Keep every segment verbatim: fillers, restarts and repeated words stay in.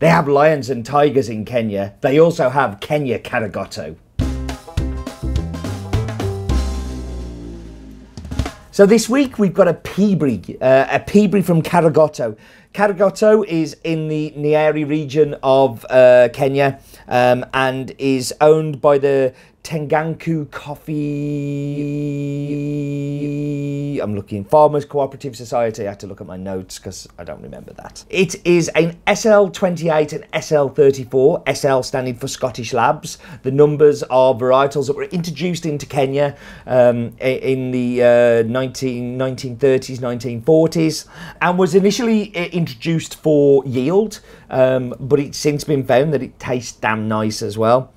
They have lions and tigers in Kenya. They also have Kenya Karagoto. So this week we've got a Peaberry, uh, a Peaberry from Karagoto. Karagoto is in the Nyeri region of uh, Kenya um, and is owned by the Tenganku Coffee, I'm looking, Farmers Cooperative Society. I had to look at my notes because I don't remember that. It is an S L twenty-eight and S L thirty-four, S L standing for Scottish Labs. The numbers are varietals that were introduced into Kenya um, in the uh, nineteen thirties, nineteen forties, and was initially introduced for yield, um, but it's since been found that it tastes damn nice as well.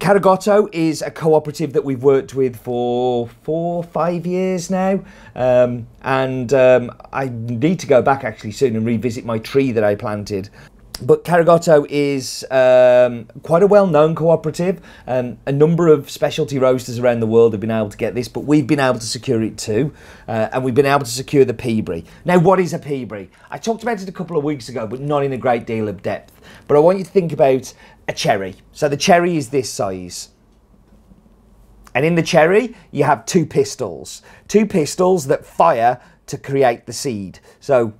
Karagoto is a cooperative that we've worked with for four, five years now. Um, and um, I need to go back actually soon and revisit my tree that I planted. But Karagoto is um, quite a well-known cooperative. Um, a number of specialty roasters around the world have been able to get this, but we've been able to secure it too. Uh, and we've been able to secure the Peaberry. Now, what is a Peaberry? I talked about it a couple of weeks ago, but not in a great deal of depth. But I want you to think about a cherry. So the cherry is this size. And in the cherry, you have two pistils. Two pistils that fire to create the seed. So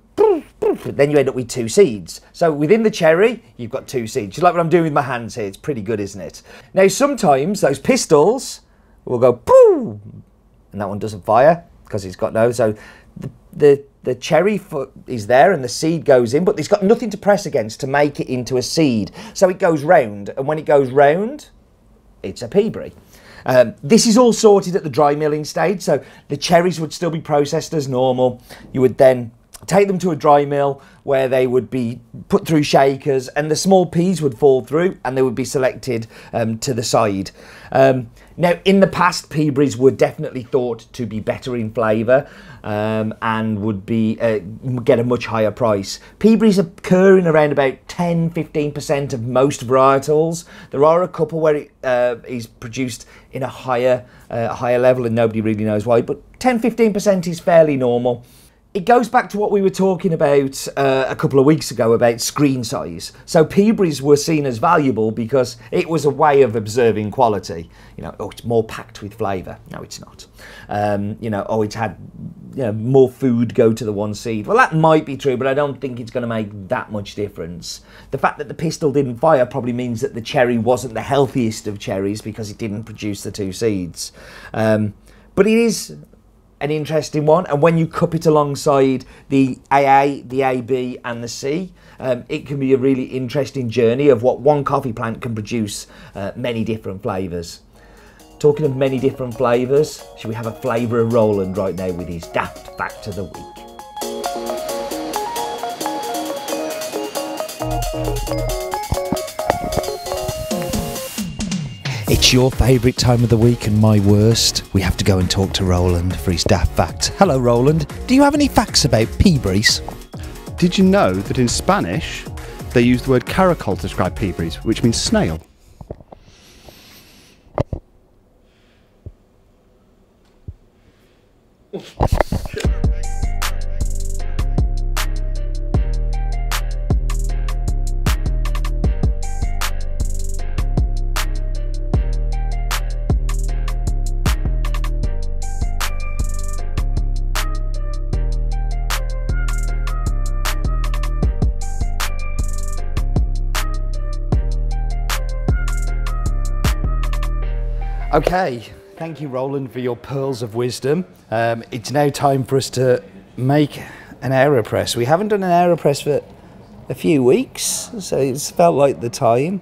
then you end up with two seeds. So within the cherry, you've got two seeds. You like what I'm doing with my hands here? It's pretty good, isn't it? Now, sometimes those pistils will go pooh, and that one doesn't fire because it's got no. So the, the, the cherry is there and the seed goes in, but it's got nothing to press against to make it into a seed. So it goes round, and when it goes round, it's a Peaberry. Um, this is all sorted at the dry milling stage, so the cherries would still be processed as normal. You would then take them to a dry mill where they would be put through shakers and the small peas would fall through and they would be selected um, to the side. Um, now, in the past, Peaberries were definitely thought to be better in flavour um, and would be uh, get a much higher price. Peaberries occur in around about ten to fifteen percent of most varietals. There are a couple where it uh, is produced in a higher, uh, higher level and nobody really knows why, but ten to fifteen percent is fairly normal. It goes back to what we were talking about uh, a couple of weeks ago about screen size. So Peaberries were seen as valuable because it was a way of observing quality. You know, oh, it's more packed with flavour. No, it's not. Um, you know, oh, it's had you know, more food go to the one seed. Well, that might be true, but I don't think it's going to make that much difference. The fact that the pistil didn't fire probably means that the cherry wasn't the healthiest of cherries because it didn't produce the two seeds. Um, but it is an interesting one, and when you cup it alongside the A A, the A B and the C, um, it can be a really interesting journey of what one coffee plant can produce uh, many different flavours. Talking of many different flavours, should we have a flavour of Roland right now with his Daft Fact of the Week? It's your favourite time of the week and my worst. We have to go and talk to Roland for his Daft Fact. Hello Roland, do you have any facts about Peaberries? Did you know that in Spanish they use the word caracol to describe Peaberries, which means snail? Okay, thank you Roland for your pearls of wisdom. Um, it's now time for us to make an Aeropress. We haven't done an Aeropress for a few weeks, so it's felt like the time.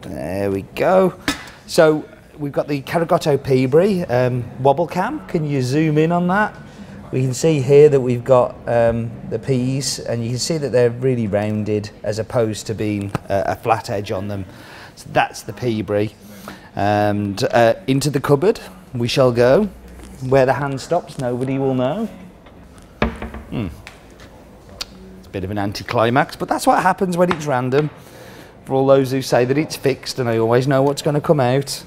There we go. So we've got the Karagoto Peaberry um, wobble cam. Can you zoom in on that? We can see here that we've got um, the peas, and you can see that they're really rounded as opposed to being uh, a flat edge on them. So that's the Peaberry. And uh, into the cupboard we shall go. Where the hand stops, nobody will know. Mm. It's a bit of an anticlimax, but that's what happens when it's random. For all those who say that it's fixed and I always know what's going to come out.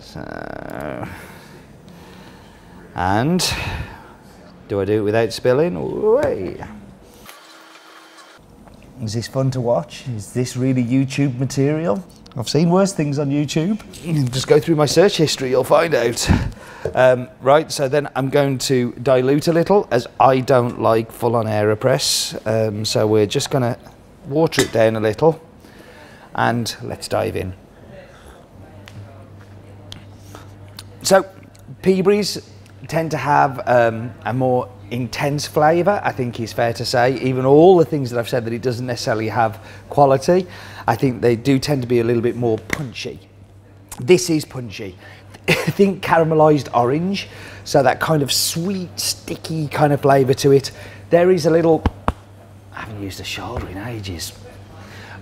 So, and do I do it without spilling? Ooh, hey. Is this fun to watch? Is this really YouTube material? I've seen worse things on YouTube. Just go through my search history, you'll find out. Um, right, so then I'm going to dilute a little, as I don't like full-on Aeropress. Um, so we're just going to water it down a little, and let's dive in. So, Peaberries tend to have um, a more intense flavour, I think it's fair to say. Even all the things that I've said that it doesn't necessarily have quality, I think they do tend to be a little bit more punchy. This is punchy. I think caramelised orange, so that kind of sweet, sticky kind of flavour to it. There is a little, I haven't used a shoulder in ages,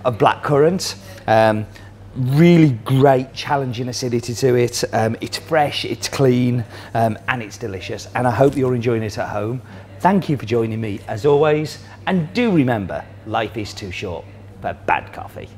of blackcurrant. Um, really great challenging acidity to it. Um, it's fresh, it's clean, um, and it's delicious, and I hope you're enjoying it at home. Thank you for joining me as always, and do remember, life is too short for bad coffee.